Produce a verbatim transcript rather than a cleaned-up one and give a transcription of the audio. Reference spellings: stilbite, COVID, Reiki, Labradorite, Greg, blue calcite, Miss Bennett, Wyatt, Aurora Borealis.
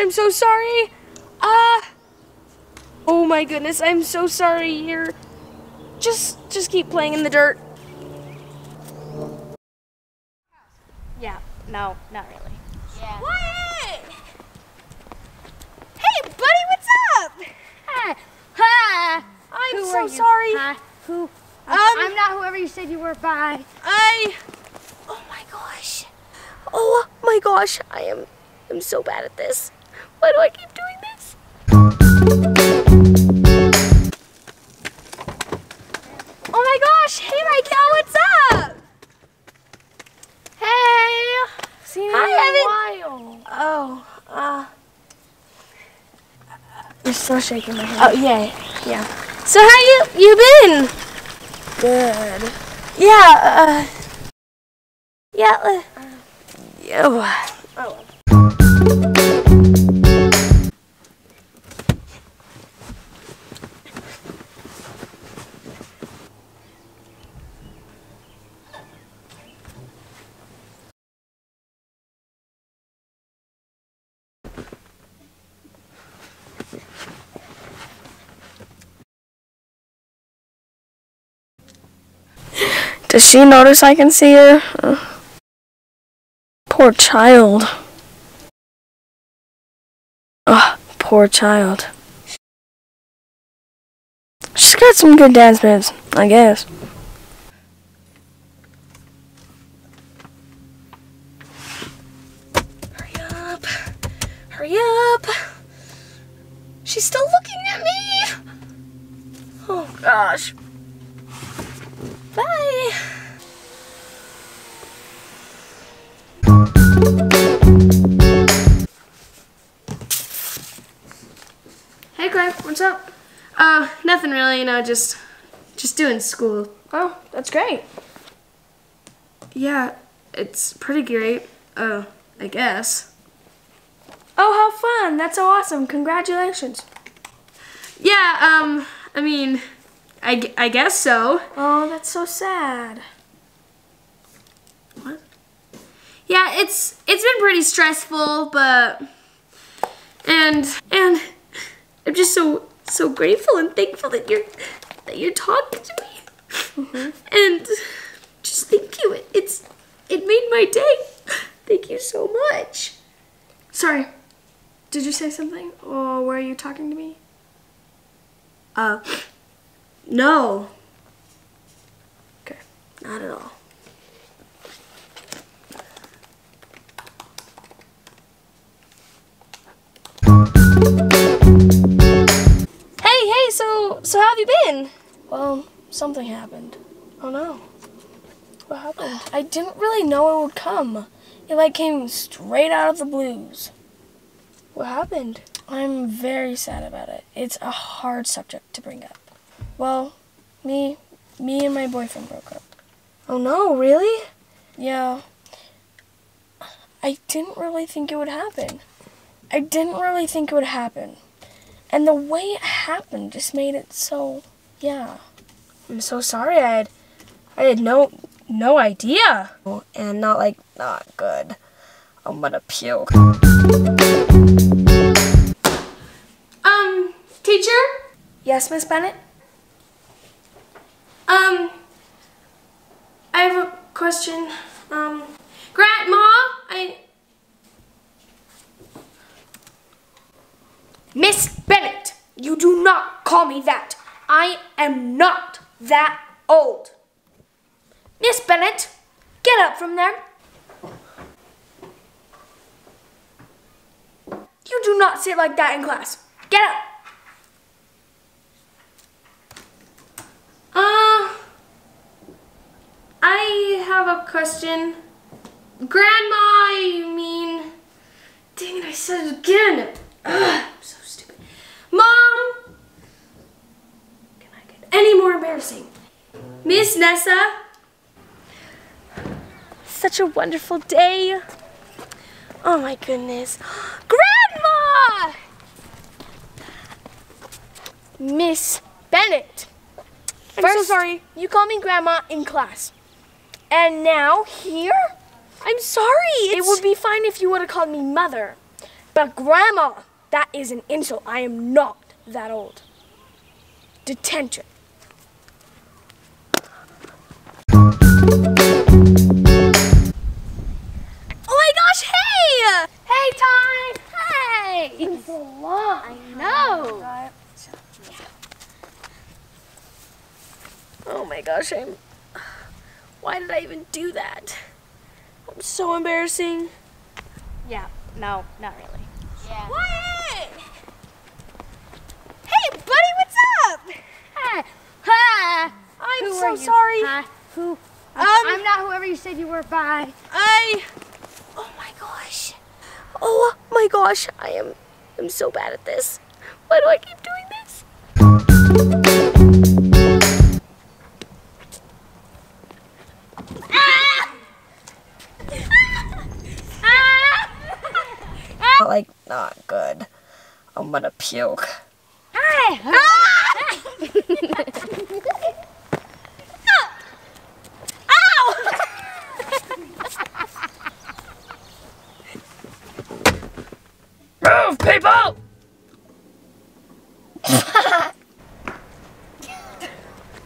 I'm so sorry. Uh, oh my goodness, I'm so sorry. You're just just keep playing in the dirt. Yeah, no, not really. Yeah. Wyatt! Hey, buddy, what's up? Hi. Hi. I'm who so sorry. Hi. Who? Um, I'm not whoever you said you were. Bye. I. Oh my gosh. Oh my gosh, I am. I'm so bad at this. Why do I keep doing this? Oh my gosh! Hey, Michael, what's up? Hey! See you in a while. Oh, uh... You're still shaking my head. Oh, yeah. Yeah. So how you you been? Good. Yeah, uh... Yeah, uh... Oh, oh. Does she notice I can see her? Oh. Poor child. Oh, poor child. She's got some good dance moves, I guess. Hurry up. Hurry up. She's still looking at me. Oh, gosh. Bye. Hey, Greg, what's up? Uh, nothing really, you know, just, just doing school. Oh, that's great. Yeah, it's pretty great, uh, I guess. Oh, how fun, that's so awesome, congratulations. Yeah, um, I mean, I, I guess so. Oh, that's so sad. What? Yeah, it's it's been pretty stressful, but and and I'm just so so grateful and thankful that you're that you're talking to me. Mm-hmm. And just thank you. It, it's it made my day. Thank you so much. Sorry, did you say something? Or were you talking to me? Uh. No. Okay, not at all. Hey, hey, so so how have you been? Well, something happened. Oh no. What happened? I didn't really know it would come. It like came straight out of the blues. What happened? I'm very sad about it. It's a hard subject to bring up. Well, me, me and my boyfriend broke up. Oh no, really? Yeah. I didn't really think it would happen. I didn't really think it would happen. And the way it happened just made it so, yeah. I'm so sorry, I had, I had no, no idea. And not like, not good. I'm gonna puke. Um, teacher? Yes, Miss Bennett? Um, I have a question. Um, Grandma, I... Miss Bennett, you do not call me that. I am not that old. Miss Bennett, get up from there. You do not sit like that in class. Get up. Uh, I have a question. Grandma, you mean... Dang it, I said it again. Ugh, I'm so stupid. Mom! Can I get any more embarrassing. Miss Nessa! Such a wonderful day. Oh my goodness. Grandma! Miss Bennett. I'm First, so sorry. You call me Grandma in class. And now here? I'm sorry. It's... It would be fine if you would have called me Mother. But Grandma, that is an insult. I am not that old. Detention. It's long. I know. I know. Oh my gosh, I'm... Why did I even do that? I'm so embarrassing. Yeah, no, not really. Yeah. Wyatt! Hey, buddy, what's up? Hi. Hi. I'm who so sorry. Hi. Who? Um, I'm not whoever you said you were. Bye. I... Oh my gosh. Oh my gosh, I am... I'm so bad at this. Why do I keep doing this? Ah! Ah! Ah! Like, not good. I'm gonna puke. Ah! Ah!